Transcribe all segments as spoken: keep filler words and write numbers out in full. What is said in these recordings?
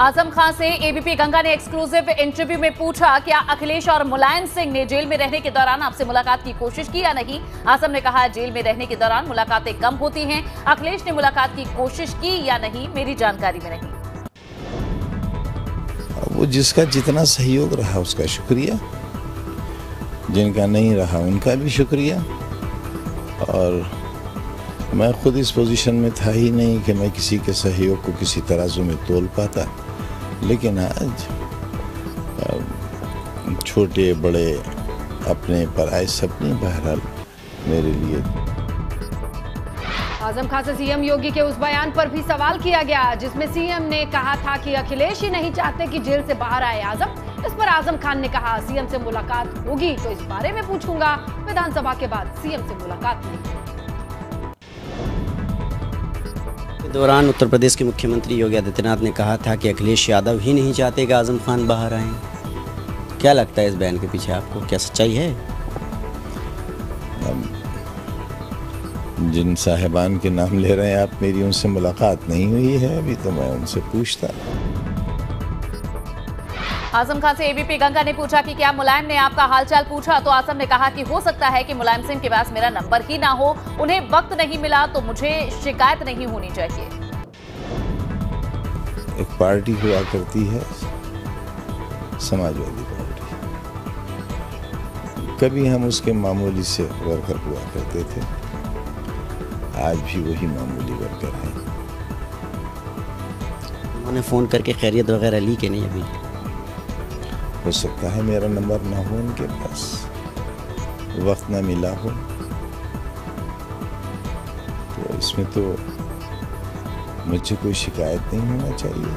आजम खान से एबीपी गंगा ने exclusive interview में पूछा, क्या अखिलेश और मुलायम सिंह ने जेल में रहने के दौरान आपसे मुलाकात की कोशिश की या नहीं। आजम ने कहा, जेल में रहने के दौरान मुलाकातें कम होती हैं। अखिलेश ने मुलाकात की कोशिश की या नहीं, मेरी जानकारी में नहीं। वो जिसका जितना सहयोग रहा उसका शुक्रिया, जिनका नहीं रहा उनका भी शुक्रिया। और मैं खुद इस पोजीशन में था ही नहीं कि मैं किसी के सहयोग को किसी तराजू में तोल पाता, लेकिन आज छोटे बड़े अपने पर आए सबने बहरहाल मेरे लिए। आजम खान से सीएम योगी के उस बयान पर भी सवाल किया गया जिसमें सीएम ने कहा था कि अखिलेश ही नहीं चाहते कि जेल से बाहर आए आजम। इस पर आजम खान ने कहा, सीएम से मुलाकात होगी तो इस बारे में पूछूंगा, विधानसभा के बाद सीएम से मुलाकात नहीं। दौरान उत्तर प्रदेश के मुख्यमंत्री योगी आदित्यनाथ ने कहा था कि अखिलेश यादव ही नहीं चाहते कि आजम खान बाहर आएं। क्या लगता है इस बयान के पीछे आपको, क्या सच्चाई है? जिन साहिबान के नाम ले रहे हैं आप, मेरी उनसे मुलाकात नहीं हुई है अभी, तो मैं उनसे पूछता। आजम खान से एबीपी गंगा ने पूछा कि क्या मुलायम ने आपका हालचाल पूछा, तो आजम ने कहा कि हो सकता है कि मुलायम सिंह के पास मेरा नंबर ही ना हो, उन्हें वक्त नहीं मिला, तो मुझे शिकायत नहीं होनी चाहिए। एक पार्टी हुआ करती है समाजवादी पार्टी, कभी हम उसके मामूली से वर्कर हुआ करते थे, आज भी वही मामूली वर्कर हैं। उन्होंने फोन करके खैरियत वगैरह ली कि नहीं? अभी हो सकता है मेरा नंबर ना हो उनके पास, वक्त ना मिला हो, तो इसमें तो मुझे कोई शिकायत नहीं होना चाहिए।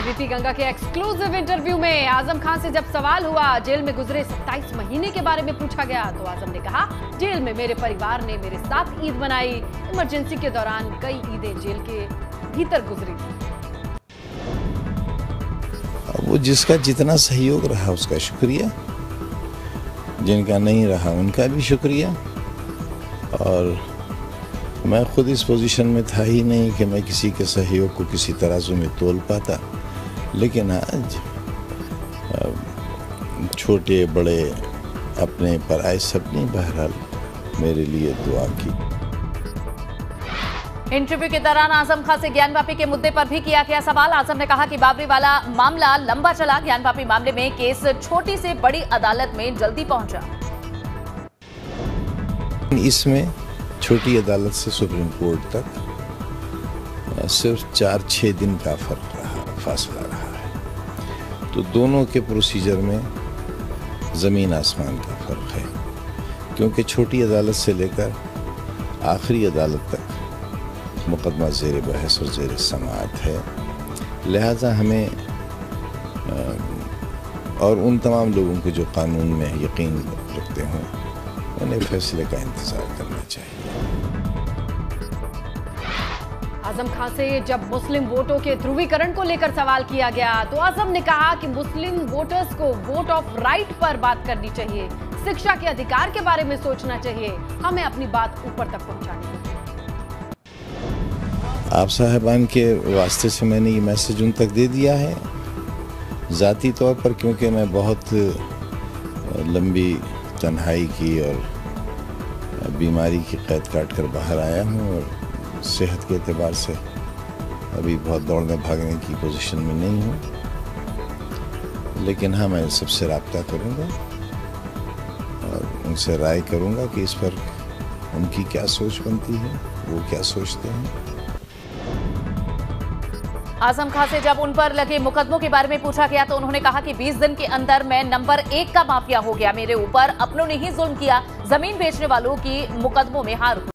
एबीपी गंगा के एक्सक्लूसिव इंटरव्यू में आजम खान से जब सवाल हुआ जेल में गुजरे सत्ताईस महीने के बारे में पूछा गया, तो आजम ने कहा, जेल में मेरे परिवार ने मेरे साथ ईद मनाई, इमरजेंसी के दौरान कई ईदें जेल के भीतर गुजरी थी। वो जिसका जितना सहयोग रहा उसका शुक्रिया, जिनका नहीं रहा उनका भी शुक्रिया। और मैं खुद इस पोजीशन में था ही नहीं कि मैं किसी के सहयोग को किसी तराजू में तोल पाता, लेकिन आज छोटे बड़े अपने पर आए सबने बहरहाल मेरे लिए दुआ की। इंटरव्यू के दौरान आजम खान से ज्ञानवापी के मुद्दे पर भी किया गया सवाल। आजम ने कहा कि बाबरी वाला मामला लंबा चला, ज्ञानवापी मामले में केस छोटी से बड़ी अदालत में जल्दी पहुंचा। इसमें छोटी अदालत से सुप्रीम कोर्ट तक सिर्फ चार छः दिन का फर्क रहा, फासला रहा है, तो दोनों के प्रोसीजर में जमीन आसमान का फर्क है, क्योंकि छोटी अदालत से लेकर आखिरी अदालत तक मुकदमा ज़ेर बहस और ज़ेर समाअत है। लिहाजा हमें और उन तमाम लोगों को जो कानून में यकीन रखते हों, उन्हें फैसले का इंतज़ार करना चाहिए। आजम खान से जब मुस्लिम वोटों के ध्रुवीकरण को लेकर सवाल किया गया, तो आजम ने कहा कि मुस्लिम वोटर्स को वोट ऑफ राइट पर बात करनी चाहिए, शिक्षा के अधिकार के बारे में सोचना चाहिए, हमें अपनी बात ऊपर तक पहुँचानी होगी। आप साहिबान के वास्ते से मैंने ये मैसेज उन तक दे दिया है, ज़ाती तौर पर, क्योंकि मैं बहुत लंबी तन्हाई की और बीमारी की कैद काट कर बाहर आया हूँ और सेहत के एतबार से अभी बहुत दौड़ने भागने की पोजीशन में नहीं हूँ, लेकिन हाँ मैं सबसे रब्ता करूँगा और उनसे राय करूँगा कि इस पर उनकी क्या सोच बनती है, वो क्या सोचते हैं। आजम खान से जब उन पर लगे मुकदमों के बारे में पूछा गया, तो उन्होंने कहा कि बीस दिन के अंदर मैं नंबर एक का माफिया हो गया, मेरे ऊपर अपनों ने ही जुल्म किया, जमीन बेचने वालों की मुकदमों में हार